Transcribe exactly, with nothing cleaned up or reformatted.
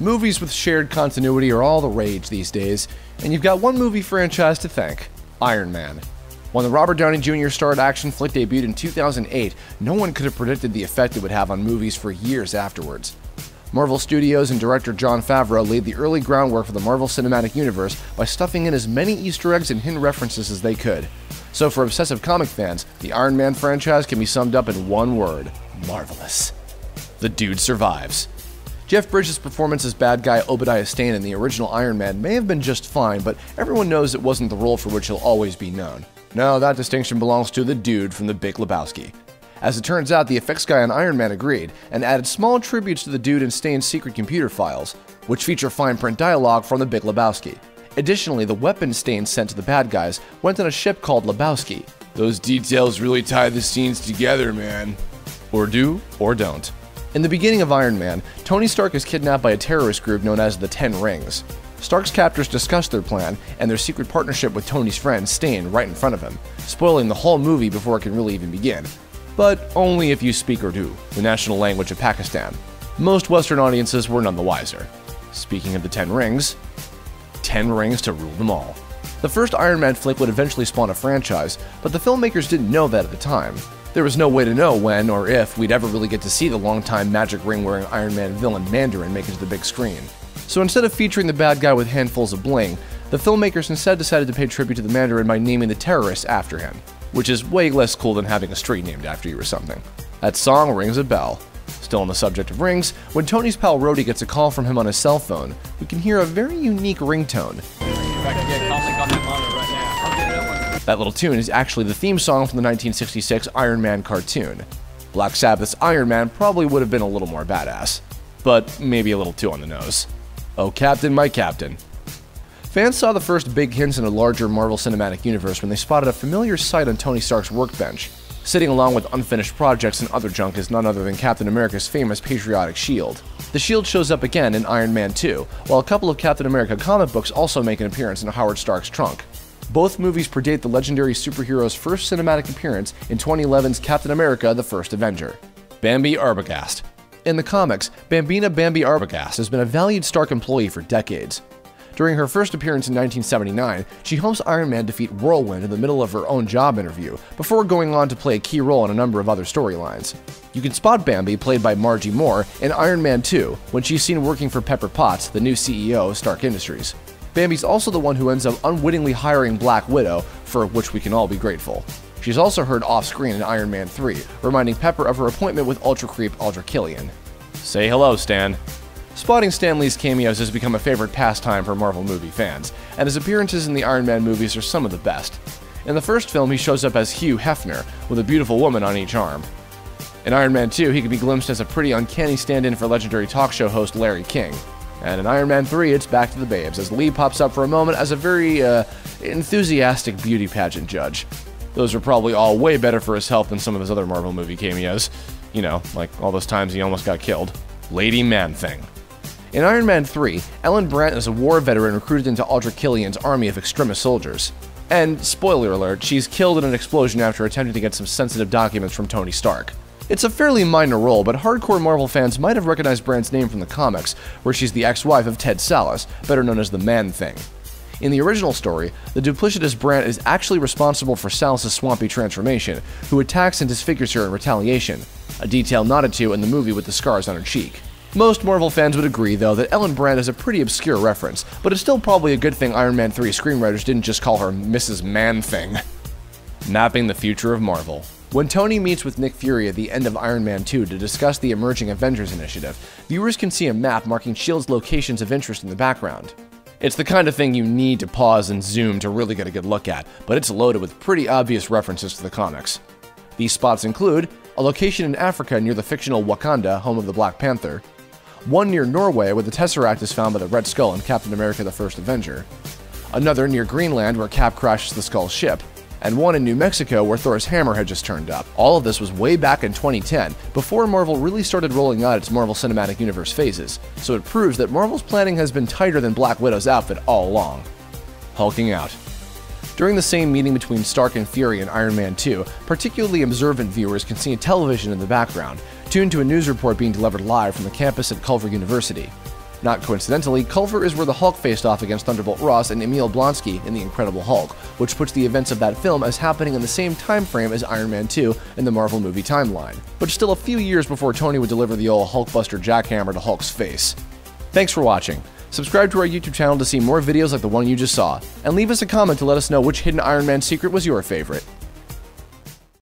Movies with shared continuity are all the rage these days, and you've got one movie franchise to thank: Iron Man. When the Robert Downey Junior starred action flick debuted in two thousand eight, no one could have predicted the effect it would have on movies for years afterwards. Marvel Studios and director Jon Favreau laid the early groundwork for the Marvel Cinematic Universe by stuffing in as many Easter eggs and hidden references as they could. So for obsessive comic fans, the Iron Man franchise can be summed up in one word: marvelous. The dude survives. Jeff Bridges' performance as bad guy Obadiah Stane in the original Iron Man may have been just fine, but everyone knows it wasn't the role for which he'll always be known. No, that distinction belongs to the dude from the Big Lebowski. As it turns out, the effects guy on Iron Man agreed, and added small tributes to the dude and Stane's secret computer files, which feature fine print dialogue from the Big Lebowski. Additionally, the weapons Stane sent to the bad guys went on a ship called Lebowski. Those details really tie the scenes together, man. Or do, or don't. In the beginning of Iron Man, Tony Stark is kidnapped by a terrorist group known as the Ten Rings. Stark's captors discuss their plan and their secret partnership with Tony's friend Stane right in front of him, spoiling the whole movie before it can really even begin. But only if you speak Urdu, the national language of Pakistan. Most Western audiences were none the wiser. Speaking of the Ten Rings, ten rings to rule them all. The first Iron Man flick would eventually spawn a franchise, but the filmmakers didn't know that at the time. There was no way to know when or if we'd ever really get to see the longtime magic ring-wearing Iron Man villain Mandarin make it to the big screen. So instead of featuring the bad guy with handfuls of bling, the filmmakers instead decided to pay tribute to the Mandarin by naming the terrorist after him, which is way less cool than having a street named after you or something. That song rings a bell. Still on the subject of rings, when Tony's pal Rhodey gets a call from him on his cell phone, we can hear a very unique ringtone. That little tune is actually the theme song from the nineteen sixty-six Iron Man cartoon. Black Sabbath's Iron Man probably would have been a little more badass, but maybe a little too on the nose. Oh Captain, my Captain. Fans saw the first big hints in a larger Marvel Cinematic Universe when they spotted a familiar sight on Tony Stark's workbench, sitting along with unfinished projects and other junk is none other than Captain America's famous patriotic shield. The shield shows up again in Iron Man two, while a couple of Captain America comic books also make an appearance in Howard Stark's trunk. Both movies predate the legendary superhero's first cinematic appearance in twenty eleven's Captain America: The First Avenger. Bambi Arbogast. In the comics, Bambina Bambi Arbogast has been a valued Stark employee for decades. During her first appearance in nineteen seventy-nine, she helps Iron Man defeat Whirlwind in the middle of her own job interview, before going on to play a key role in a number of other storylines. You can spot Bambi, played by Margie Moore, in Iron Man two, when she's seen working for Pepper Potts, the new C E O of Stark Industries. Bambi's also the one who ends up unwittingly hiring Black Widow, for which we can all be grateful. She's also heard off-screen in Iron Man three, reminding Pepper of her appointment with Ultra Creep Aldrich Killian. Say hello, Stan. Spotting Stan Lee's cameos has become a favorite pastime for Marvel movie fans, and his appearances in the Iron Man movies are some of the best. In the first film, he shows up as Hugh Hefner, with a beautiful woman on each arm. In Iron Man two, he can be glimpsed as a pretty uncanny stand-in for legendary talk show host Larry King. And in Iron Man three, it's back to the babes, as Lee pops up for a moment as a very, uh, enthusiastic beauty pageant judge. Those are probably all way better for his health than some of his other Marvel movie cameos. You know, like all those times he almost got killed. Lady Man-Thing. In Iron Man three, Ellen Brandt is a war veteran recruited into Aldrich Killian's army of extremist soldiers. And, spoiler alert, she's killed in an explosion after attempting to get some sensitive documents from Tony Stark. It's a fairly minor role, but hardcore Marvel fans might have recognized Brandt's name from the comics, where she's the ex-wife of Ted Salas, better known as the Man-Thing. In the original story, the duplicitous Brandt is actually responsible for Salas' swampy transformation, who attacks and disfigures her in retaliation, a detail nodded to in the movie with the scars on her cheek. Most Marvel fans would agree, though, that Ellen Brandt is a pretty obscure reference, but it's still probably a good thing Iron Man three screenwriters didn't just call her Missus Man-Thing. Mapping the future of Marvel. When Tony meets with Nick Fury at the end of Iron Man two to discuss the Emerging Avengers initiative, viewers can see a map marking S H I E L D locations of interest in the background. It's the kind of thing you need to pause and zoom to really get a good look at, but it's loaded with pretty obvious references to the comics. These spots include a location in Africa near the fictional Wakanda, home of the Black Panther, one near Norway where the Tesseract is found by the Red Skull in Captain America: The First Avenger, another near Greenland where Cap crashes the Skull's ship, and one in New Mexico where Thor's hammer had just turned up. All of this was way back in twenty ten, before Marvel really started rolling out its Marvel Cinematic Universe phases, so it proves that Marvel's planning has been tighter than Black Widow's outfit all along. Hulking out. During the same meeting between Stark and Fury in Iron Man two, particularly observant viewers can see a television in the background, tuned to a news report being delivered live from the campus at Culver University. Not coincidentally, Culver is where the Hulk faced off against Thunderbolt Ross and Emil Blonsky in The Incredible Hulk, which puts the events of that film as happening in the same time frame as Iron Man two in the Marvel movie timeline, but still a few years before Tony would deliver the old Hulkbuster jackhammer to Hulk's face. Thanks for watching. Subscribe to our YouTube channel to see more videos like the one you just saw, and leave us a comment to let us know which hidden Iron Man secret was your favorite.